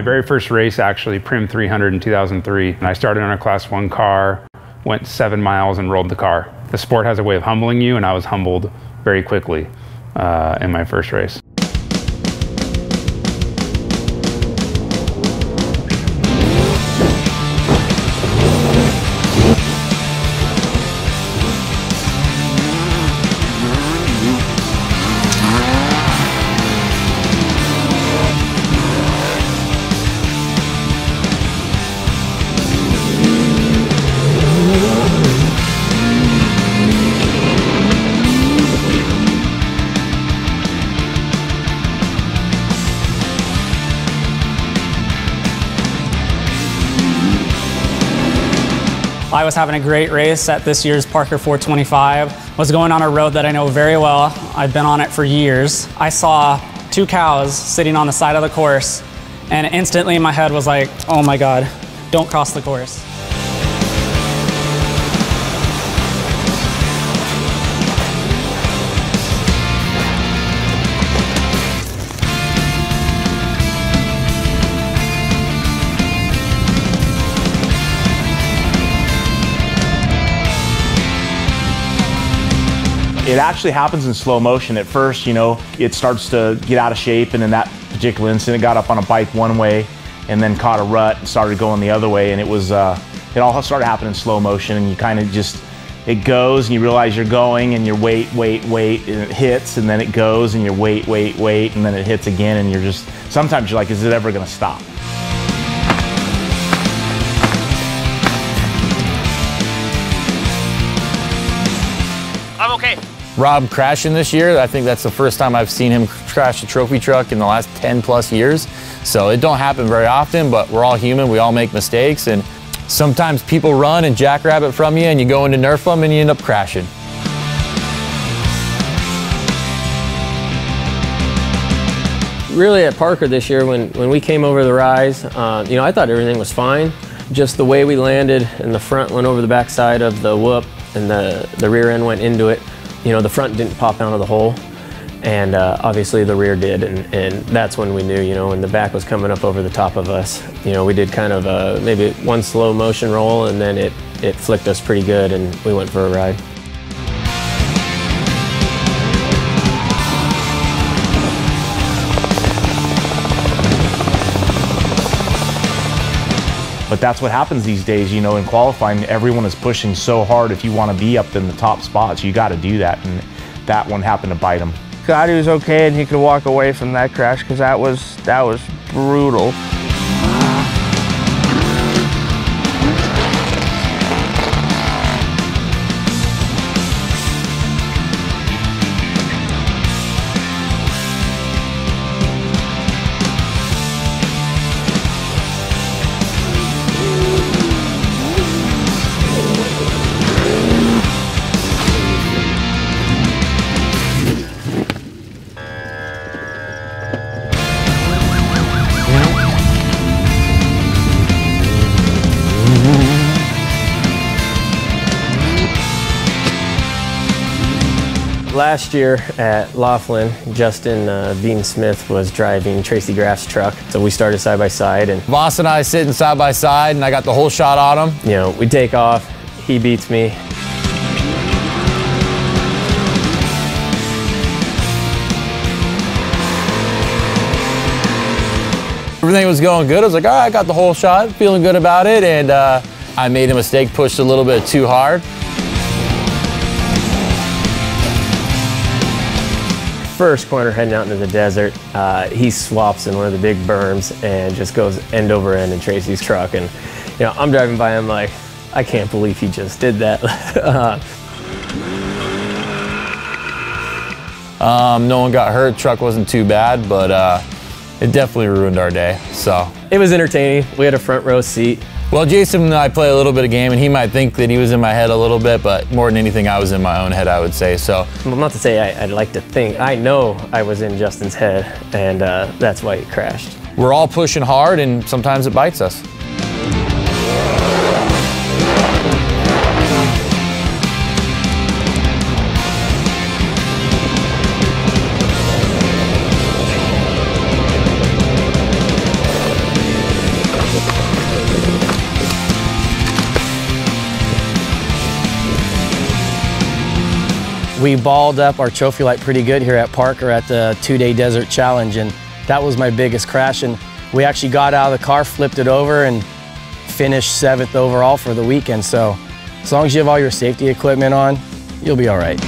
My very first race, actually, Prim 300 in 2003, and I started on a Class 1 car, went 7 miles and rolled the car. The sport has a way of humbling you, and I was humbled very quickly in my first race. I was having a great race at this year's Parker 425. Was going on a road that I know very well. I've been on it for years. I saw two cows sitting on the side of the course, and instantly my head was like, oh my God, don't cross the course. It actually happens in slow motion. At first, you know, it starts to get out of shape, and in that particular incident, it got up on a bike one way and then caught a rut and started going the other way, and it was, it all started happening in slow motion, and you kind of just, it goes and you realize you're going and you're wait, and it hits, and then it goes and you're wait, and then it hits again, and you're just, sometimes you're like, is it ever gonna stop? I'm okay. Rob crashing this year, I think that's the first time I've seen him crash a trophy truck in the last 10 plus years. So it don't happen very often, but we're all human, we all make mistakes, and sometimes people run and jackrabbit from you and you go into nerf them and you end up crashing. Really at Parker this year, when we came over the rise, you know, I thought everything was fine. Just the way we landed and the front went over the backside of the whoop and the rear end went into it. You know, the front didn't pop out of the hole, and obviously the rear did, and that's when we knew, you know, when the back was coming up over the top of us. You know, we did kind of maybe one slow motion roll, and then it flicked us pretty good, and we went for a ride. But that's what happens these days, you know, in qualifying, everyone is pushing so hard if you want to be up in the top spots, you got to do that, and that one happened to bite him. God, he was okay, and he could walk away from that crash, because that was brutal. Last year at Laughlin, Justin Bean was driving Tracy Graff's truck, so we started side by side. And Voss and I sitting side by side, and I got the whole shot on him. You know, we take off, he beats me. Everything was going good. I was like, all right, I got the whole shot, feeling good about it, and I made a mistake, pushed a little bit too hard. First corner heading out into the desert, he swaps in one of the big berms and just goes end over end in Tracy's truck, and you know, I'm driving by him like, I can't believe he just did that. No one got hurt, truck wasn't too bad, but it definitely ruined our day, so. It was entertaining, we had a front row seat. Well, Jason and I play a little bit of game, and he might think that he was in my head a little bit, but more than anything, I was in my own head, I would say, so. Well, not to say I'd like to think, I know I was in Justin's head, and that's why he crashed. We're all pushing hard, and sometimes it bites us. We balled up our trophy light pretty good here at Parker at the two-day desert challenge, and that was my biggest crash. And we actually got out of the car, flipped it over, and finished 7th overall for the weekend. So as long as you have all your safety equipment on, you'll be all right.